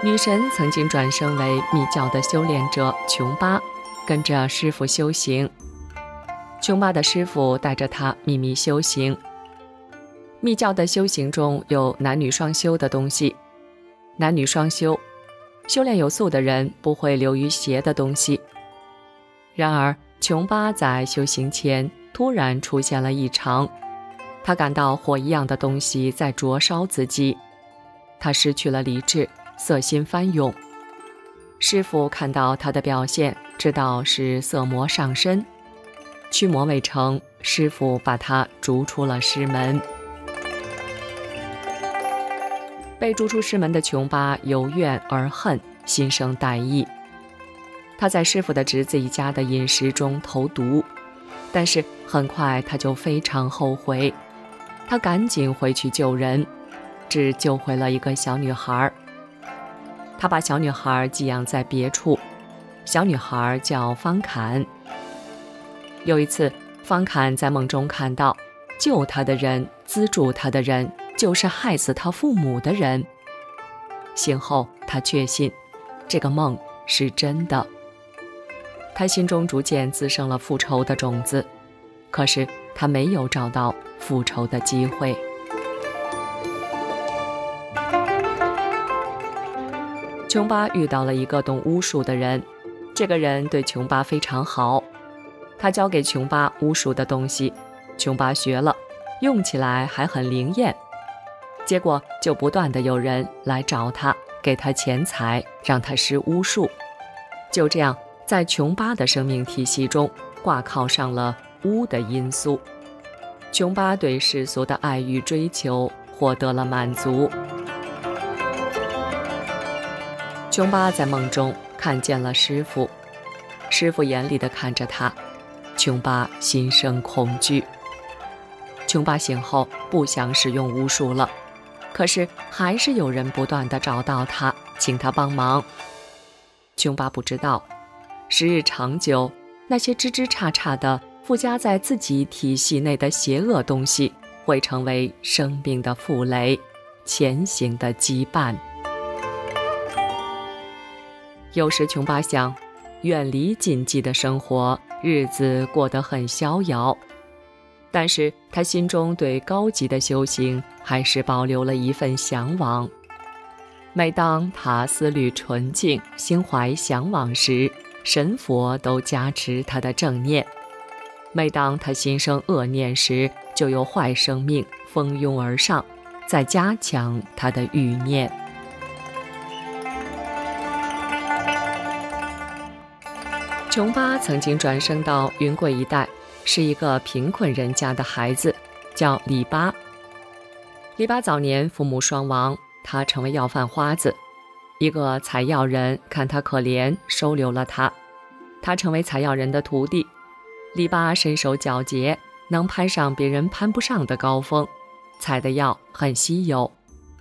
女神曾经转生为密教的修炼者琼巴，跟着师父修行。琼巴的师父带着她秘密修行。密教的修行中有男女双修的东西，男女双修，修炼有素的人不会流于邪的东西。然而，琼巴在修行前突然出现了异常，她感到火一样的东西在灼烧自己，她失去了理智，色心翻涌。师父看到她的表现，知道是色魔上身，驱魔未成，师父把她逐出了师门。被逐出师门的琼巴由怨而恨，心生歹意。她在师父的侄子一家的饮食中投毒，但是很快她就非常后悔。她赶紧回去救人，只救回了一个小女孩。她把小女孩寄养在别处，小女孩叫方侃。有一次，方侃在梦中看到，救她的人、资助她的人，就是害死她父母的人。醒后，她确信这个梦是真的。她心中逐渐滋生了复仇的种子，可是她没有找到复仇的机会。琼巴遇到了一个懂巫术的人，这个人对琼巴非常好，他教给琼巴巫术的东西，琼巴学了，用起来还很灵验。结果就不断的有人来找他，给他钱财，让他施巫术。就这样，在琼巴的生命体系中挂靠上了巫的因素，琼巴对世俗的爱与追求获得了满足。琼巴在梦中看见了师父，师父眼里的看着他，琼巴心生恐惧。琼巴醒后不想使用巫术了，可是还是有人不断地找到他，请他帮忙。琼巴不知道，时日长久，那些枝枝杈杈的附加在自己体系内的邪恶东西会成为生命的负累，前行的羁绊。有时琼巴想，远离禁忌的生活，日子过得很逍遥。但是他心中对高级的修行还是保留了一份向往。每当他思虑纯净，心怀向往时，神佛都加持他的正念；每当他心生恶念时，就有坏生命蜂拥而上，再加强他的欲念。琼巴曾经转生到云贵一带，是一个贫困人家的孩子，叫李巴。李巴早年父母双亡，他成为要饭花子，一个采药人看他可怜，收留了他。他成为采药人的徒弟，李巴身手矫捷，能攀上别人攀不上的高峰，采的药很稀有，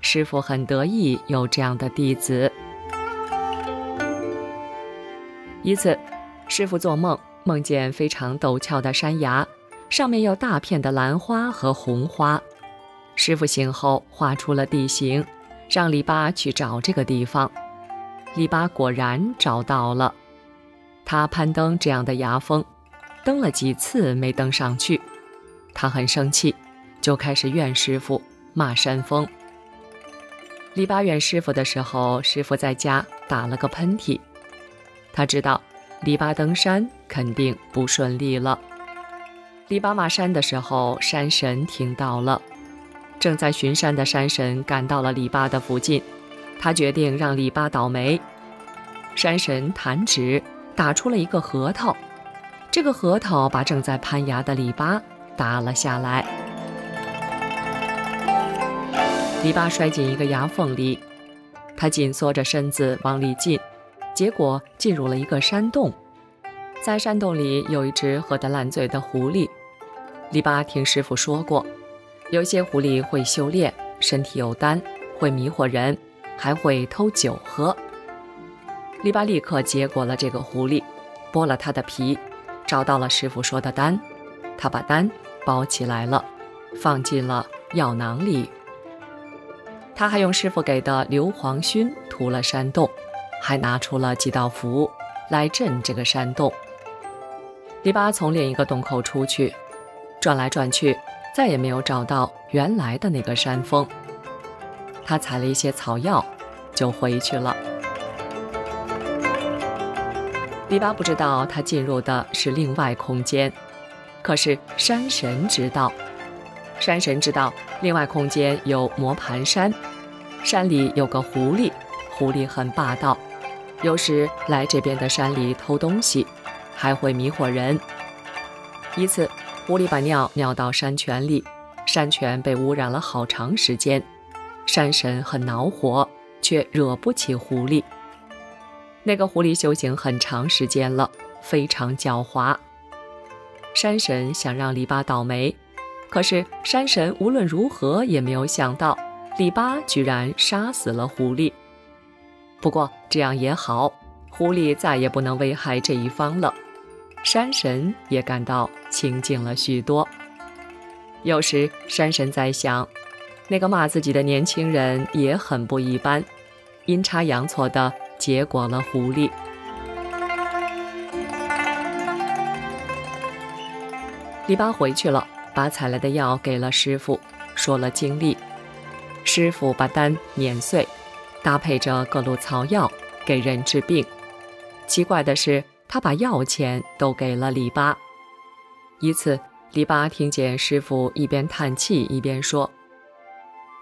师父很得意有这样的弟子。一次，师父做梦，梦见非常陡峭的山崖，上面有大片的兰花和红花。师父醒后画出了地形，让李巴去找这个地方。李巴果然找到了，他攀登这样的崖峰，登了几次没登上去，他很生气，就开始怨师父，骂山峰。李巴怨师父的时候，师父在家打了个喷嚏，他知道李巴登山肯定不顺利了。李巴骂山的时候，山神听到了，正在巡山的山神赶到了李巴的附近，他决定让李巴倒霉。山神弹指打出了一个核桃，这个核桃把正在攀崖的李巴打了下来。李巴摔进一个崖缝里，他紧缩着身子往里进，结果进入了一个山洞，在山洞里有一只喝得烂醉的狐狸。李巴听师父说过，有些狐狸会修炼，身体有丹，会迷惑人，还会偷酒喝。李巴立刻结果了这个狐狸，剥了它的皮，找到了师父说的丹，他把丹包起来了，放进了药囊里。他还用师傅给的硫磺熏涂了山洞，还拿出了几道符来镇这个山洞。篱笆从另一个洞口出去，转来转去，再也没有找到原来的那个山峰。他采了一些草药，就回去了。篱笆不知道他进入的是另外空间，可是山神知道。山神知道，另外空间有磨盘山，山里有个狐狸，狐狸很霸道，有时来这边的山里偷东西，还会迷惑人。一次，狐狸把尿尿到山泉里，山泉被污染了好长时间。山神很恼火，却惹不起狐狸。那个狐狸修行很长时间了，非常狡猾。山神想让篱笆倒霉，可是山神无论如何也没有想到，篱笆居然杀死了狐狸。不过这样也好，狐狸再也不能危害这一方了。山神也感到清静了许多。有时山神在想，那个骂自己的年轻人也很不一般，阴差阳错的结果了狐狸。篱笆回去了，把采来的药给了师傅，说了经历。师傅把丹碾碎，搭配着各路草药给人治病。奇怪的是，他把药钱都给了篱笆。一次，篱笆听见师傅一边叹气一边说：“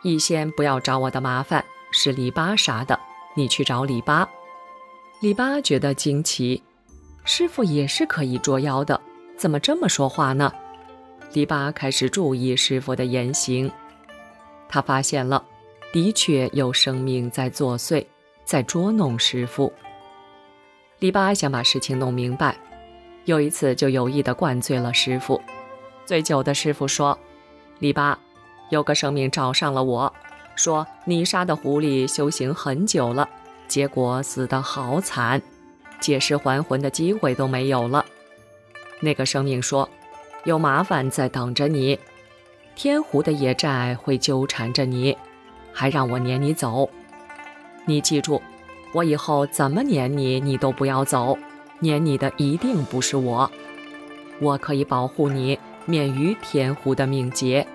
逸仙不要找我的麻烦，是篱笆杀的，你去找篱笆。”篱笆觉得惊奇，师傅也是可以捉妖的，怎么这么说话呢？篱笆开始注意师傅的言行，他发现了，的确有生命在作祟，在捉弄师傅。篱笆想把事情弄明白，有一次就有意地灌醉了师傅。醉酒的师傅说：“篱笆，有个生命找上了我，说你杀的狐狸修行很久了，结果死得好惨，借尸还魂的机会都没有了。”那个生命说：“有麻烦在等着你，天狐的野寨会纠缠着你，还让我撵你走。你记住，我以后怎么撵你，你都不要走，撵你的一定不是我，我可以保护你免于天狐的命劫。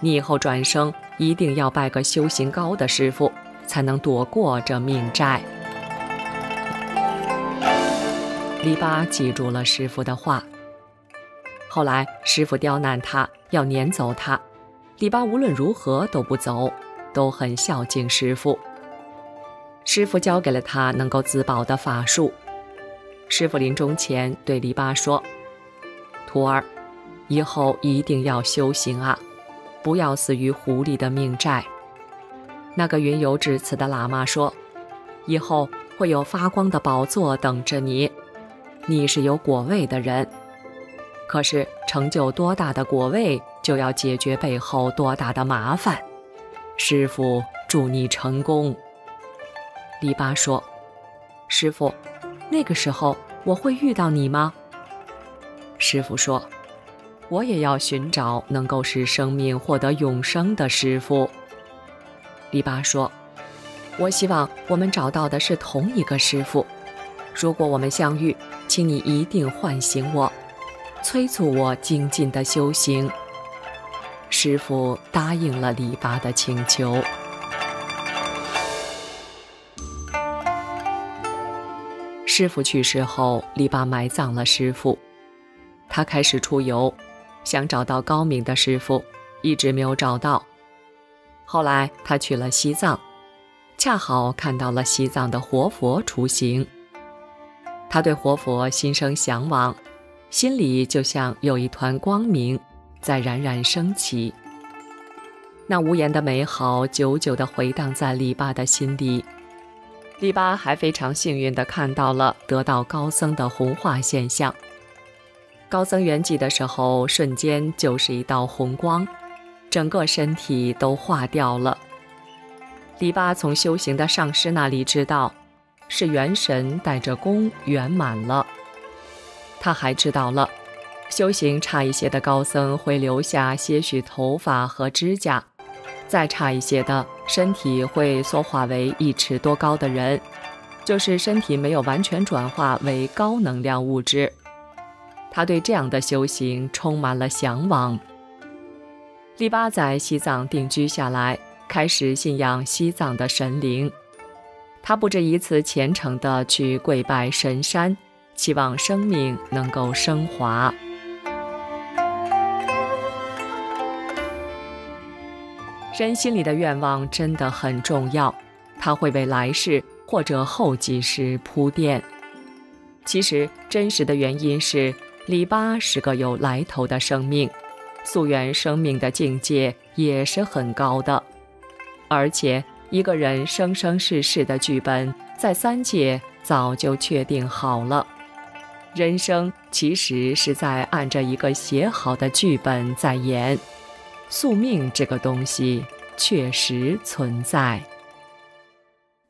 你以后转生一定要拜个修行高的师傅，才能躲过这命债。”篱笆记住了师傅的话。后来师傅刁难他，要撵走他，篱笆无论如何都不走，都很孝敬师傅。师傅教给了他能够自保的法术。师傅临终前对篱笆说：“徒儿，以后一定要修行啊，不要死于狐狸的命债。”那个云游至此的喇嘛说：“以后会有发光的宝座等着你，你是有果位的人。可是成就多大的果位，就要解决背后多大的麻烦。师父祝你成功。”篱笆说：“师父，那个时候我会遇到你吗？”师父说：“我也要寻找能够使生命获得永生的师父。”篱笆说：“我希望我们找到的是同一个师父。如果我们相遇，请你一定唤醒我，催促我精进的修行。”师父答应了篱笆的请求。师父去世后，篱笆埋葬了师父。他开始出游，想找到高明的师父，一直没有找到。后来他去了西藏，恰好看到了西藏的活佛出行。他对活佛心生向往，心里就像有一团光明在冉冉升起，那无言的美好久久地回荡在篱笆的心里。篱笆还非常幸运地看到了得道高僧的红化现象，高僧圆寂的时候，瞬间就是一道红光，整个身体都化掉了。篱笆从修行的上师那里知道，是元神带着功圆满了。他还知道了，修行差一些的高僧会留下些许头发和指甲，再差一些的身体会缩化为一尺多高的人，就是身体没有完全转化为高能量物质。他对这样的修行充满了向往。利巴在西藏定居下来，开始信仰西藏的神灵。他不止一次虔诚地去跪拜神山，期望生命能够升华。 人心里的愿望真的很重要，它会为来世或者后几世铺垫。其实，真实的原因是，里巴是个有来头的生命，溯源生命的境界也是很高的。而且，一个人生生世世的剧本在三界早就确定好了，人生其实是在按着一个写好的剧本在演。 宿命这个东西确实存在。